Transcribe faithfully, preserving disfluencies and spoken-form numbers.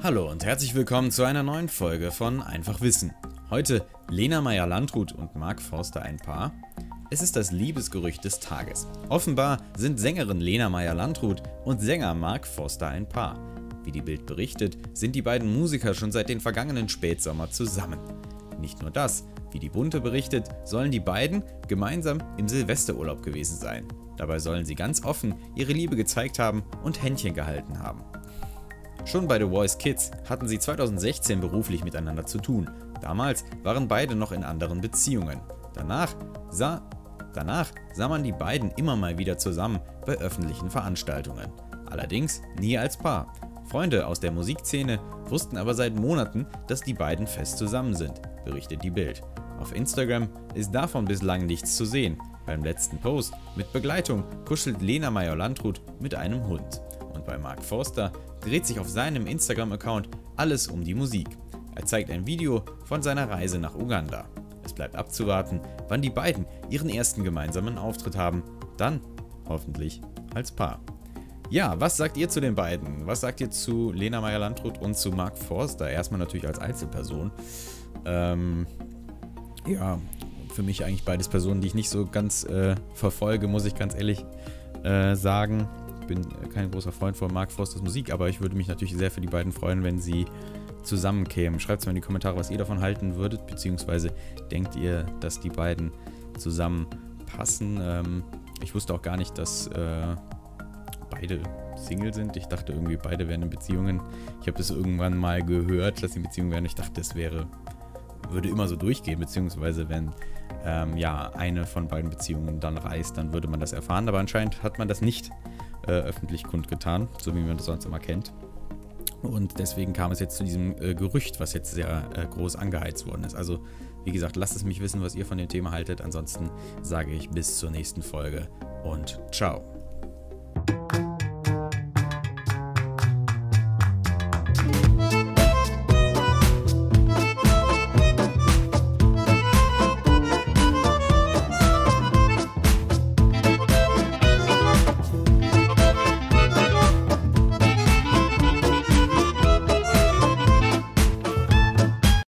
Hallo und herzlich willkommen zu einer neuen Folge von Einfach Wissen. Heute Lena Meyer-Landrut und Mark Forster ein Paar. Es ist das Liebesgerücht des Tages. Offenbar sind Sängerin Lena Meyer-Landrut und Sänger Mark Forster ein Paar. Wie die BILD berichtet, sind die beiden Musiker schon seit den vergangenen Spätsommer zusammen. Nicht nur das, wie die BUNTE berichtet, sollen die beiden gemeinsam im Silvesterurlaub gewesen sein. Dabei sollen sie ganz offen ihre Liebe gezeigt haben und Händchen gehalten haben. Schon bei The Voice Kids hatten sie zweitausendsechzehn beruflich miteinander zu tun. Damals waren beide noch in anderen Beziehungen. Danach sah, danach sah man die beiden immer mal wieder zusammen bei öffentlichen Veranstaltungen. Allerdings nie als Paar. Freunde aus der Musikszene wussten aber seit Monaten, dass die beiden fest zusammen sind, berichtet die BILD. Auf Instagram ist davon bislang nichts zu sehen. Beim letzten Post mit Begleitung kuschelt Lena Meyer-Landrut mit einem Hund. Und bei Mark Forster dreht sich auf seinem Instagram-Account alles um die Musik. Er zeigt ein Video von seiner Reise nach Uganda. Es bleibt abzuwarten, wann die beiden ihren ersten gemeinsamen Auftritt haben. Dann hoffentlich als Paar. Ja, was sagt ihr zu den beiden? Was sagt ihr zu Lena Meyer-Landrut und zu Mark Forster? Erstmal natürlich als Einzelperson. Ähm, ja, für mich eigentlich beides Personen, die ich nicht so ganz äh, verfolge, muss ich ganz ehrlich äh, sagen. Ich bin kein großer Freund von Mark Forsters Musik, aber ich würde mich natürlich sehr für die beiden freuen, wenn sie zusammenkämen. Schreibt es mal in die Kommentare, was ihr davon halten würdet, beziehungsweise denkt ihr, dass die beiden zusammenpassen. Ähm, ich wusste auch gar nicht, dass äh, beide Single sind. Ich dachte irgendwie, beide wären in Beziehungen. Ich habe das irgendwann mal gehört, dass sie in Beziehungen wären. Ich dachte, das wäre, würde immer so durchgehen, beziehungsweise wenn ähm, ja, eine von beiden Beziehungen dann reißt, dann würde man das erfahren. Aber anscheinend hat man das nicht öffentlich kundgetan, so wie man das sonst immer kennt. Und deswegen kam es jetzt zu diesem äh, Gerücht, was jetzt sehr äh, groß angeheizt worden ist. Also, wie gesagt, lasst es mich wissen, was ihr von dem Thema haltet. Ansonsten sage ich bis zur nächsten Folge und ciao.